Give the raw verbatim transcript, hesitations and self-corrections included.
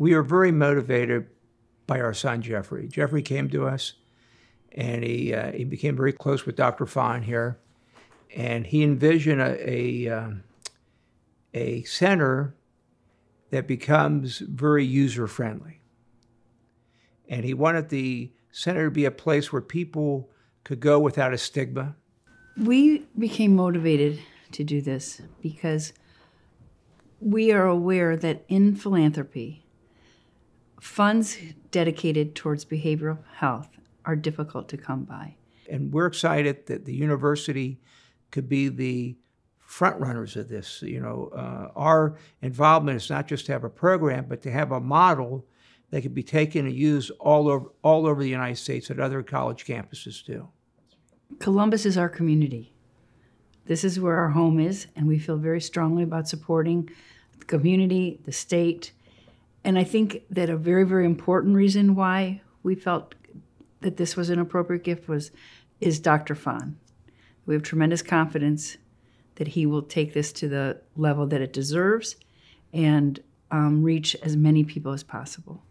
we were very motivated by our son, Jeffrey. Jeffrey came to us, and he, uh, he became very close with Doctor Phan here. And he envisioned a, a, um, a center that becomes very user-friendly. And he wanted the center to be a place where people could go without a stigma. We became motivated to do this because we are aware that in philanthropy, funds dedicated towards behavioral health are difficult to come by. And we're excited that the university could be the front runners of this. You know, uh, our involvement is not just to have a program, but to have a model that could be taken and used all over, all over the United States at other college campuses too. Columbus is our community. This is where our home is, and we feel very strongly about supporting the community, the state. And I think that a very, very important reason why we felt that this was an appropriate gift was, is Doctor Phan. We have tremendous confidence that he will take this to the level that it deserves and um, reach as many people as possible.